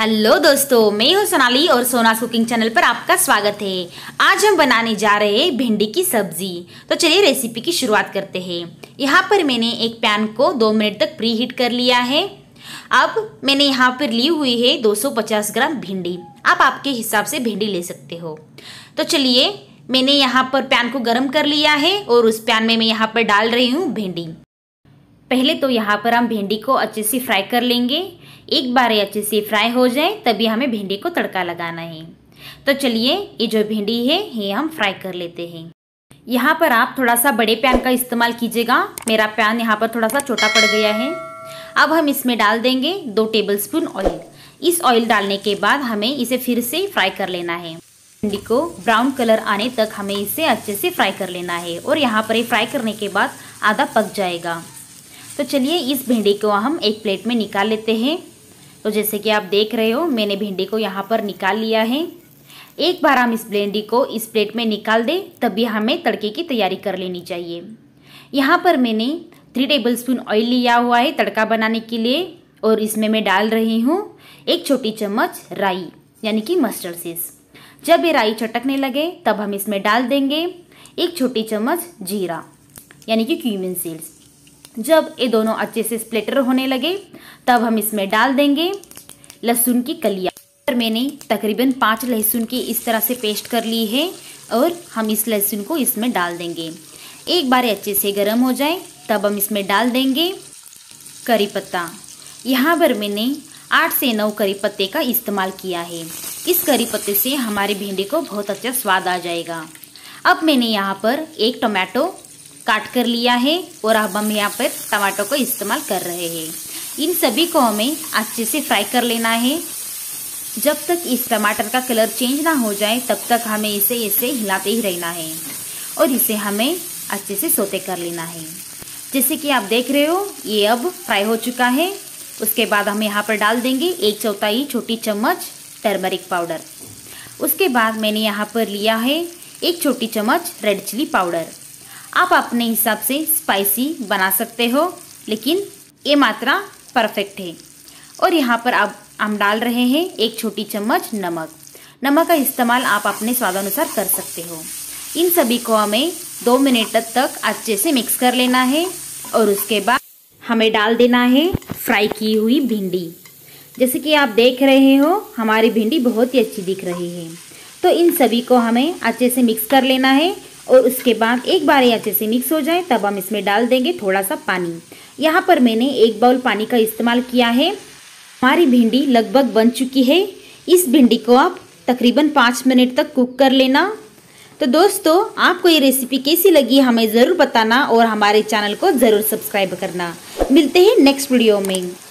Hello दोस्तों, मैं हूँ सोनाली और सोनास कुकिंग चैनल पर आपका स्वागत है। आज हम बनाने जा रहे हैं भिंडी की सब्जी। तो चलिए रेसिपी की शुरुआत करते हैं। यहाँ पर मैंने एक पैन को 2 मिनट तक प्री हीट कर लिया है। अब मैंने यहाँ पर ली हुई है 250 ग्राम भिंडी। आप आपके हिसाब से भिंडी ले सकते हो। तो चलिए, मैंने यहाँ पर पैन को गर्म कर लिया है और उस पैन में मैं यहाँ पर डाल रही हूँ भिंडी। पहले तो यहाँ पर हम भिंडी को अच्छे से फ्राई कर लेंगे। एक बार ये अच्छे से फ्राई हो जाए तभी हमें भिंडी को तड़का लगाना है। तो चलिए, ये जो भिंडी है ये हम फ्राई कर लेते हैं। यहाँ पर आप थोड़ा सा बड़े पैन का इस्तेमाल कीजिएगा। मेरा पैन यहाँ पर थोड़ा सा छोटा पड़ गया है। अब हम इसमें डाल देंगे 2 टेबलस्पून ऑयल। इस ऑयल डालने के बाद हमें इसे फिर से फ्राई कर लेना है। भिंडी को ब्राउन कलर आने तक हमें इसे अच्छे से फ्राई कर लेना है और यहाँ पर ये फ्राई करने के बाद आधा पक जाएगा। तो चलिए, इस भिंडी को हम एक प्लेट में निकाल लेते हैं। तो जैसे कि आप देख रहे हो, मैंने भिंडी को यहाँ पर निकाल लिया है। एक बार हम इस भिंडी को इस प्लेट में निकाल दें तभी हमें तड़के की तैयारी कर लेनी चाहिए। यहाँ पर मैंने 3 टेबलस्पून ऑयल लिया हुआ है तड़का बनाने के लिए और इसमें मैं डाल रही हूँ 1 छोटी चम्मच राई यानी कि मस्टर्ड सीड्स। जब ये राई चटकने लगे तब हम इसमें डाल देंगे 1 छोटी चम्मच जीरा यानी कि क्यूमिन सीड्स। जब ये दोनों अच्छे से स्प्लिटर होने लगे तब हम इसमें डाल देंगे लहसुन की कलियाँ। पर मैंने तकरीबन 5 लहसुन की इस तरह से पेस्ट कर ली है और हम इस लहसुन को इसमें डाल देंगे। एक बार अच्छे से गर्म हो जाए तब हम इसमें डाल देंगे करी पत्ता। यहाँ पर मैंने 8 से 9 करी पत्ते का इस्तेमाल किया है। इस करी पत्ते से हमारी भिंडी को बहुत अच्छा स्वाद आ जाएगा। अब मैंने यहाँ पर 1 टमाटो काट कर लिया है और अब हम यहाँ पर टमाटो को इस्तेमाल कर रहे हैं। इन सभी को हमें अच्छे से फ्राई कर लेना है। जब तक इस टमाटर का कलर चेंज ना हो जाए तब तक हमें इसे हिलाते ही रहना है और इसे हमें अच्छे से सोते कर लेना है। जैसे कि आप देख रहे हो, ये अब फ्राई हो चुका है। उसके बाद हम यहाँ पर डाल देंगे 1/4 छोटी चम्मच टर्मरिक पाउडर। उसके बाद मैंने यहाँ पर लिया है 1 छोटी चम्मच रेड चिली पाउडर। आप अपने हिसाब से स्पाइसी बना सकते हो, लेकिन ये मात्रा परफेक्ट है। और यहाँ पर अब हम डाल रहे हैं 1 छोटी चम्मच नमक। नमक का इस्तेमाल आप अपने स्वादानुसार कर सकते हो। इन सभी को हमें 2 मिनट तक अच्छे से मिक्स कर लेना है और उसके बाद हमें डाल देना है फ्राई की हुई भिंडी। जैसे कि आप देख रहे हो, हमारी भिंडी बहुत ही अच्छी दिख रही है। तो इन सभी को हमें अच्छे से मिक्स कर लेना है और उसके बाद एक बार ये अच्छे से मिक्स हो जाए तब हम इसमें डाल देंगे थोड़ा सा पानी। यहाँ पर मैंने 1 बाउल पानी का इस्तेमाल किया है। हमारी भिंडी लगभग बन चुकी है। इस भिंडी को आप तकरीबन 5 मिनट तक कुक कर लेना। तो दोस्तों, आपको ये रेसिपी कैसी लगी हमें ज़रूर बताना और हमारे चैनल को ज़रूर सब्सक्राइब करना। मिलते हैं नेक्स्ट वीडियो में।